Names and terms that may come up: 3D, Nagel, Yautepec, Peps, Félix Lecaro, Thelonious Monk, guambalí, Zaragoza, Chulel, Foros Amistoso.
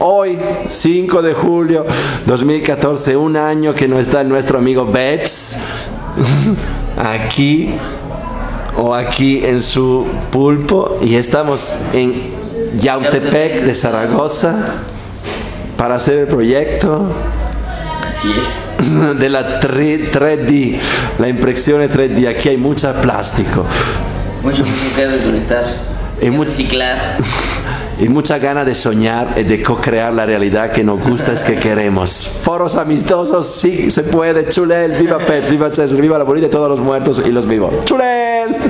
Hoy, 5 de julio 2014, un año que no está nuestro amigo Peps aquí o aquí en su pulpo, y estamos en Yautepec de Zaragoza para hacer el proyecto. Así es. De la 3D, la impresión de 3D. Aquí hay mucho plástico, mucho que recolectar, y reciclar. Y mucha gana de soñar y de co-crear la realidad que nos gusta, es que queremos. Foros amistosos, sí se puede. Chulel, viva Peps, viva Chulel, viva la bonita de todos los muertos y los vivos. ¡Chulel!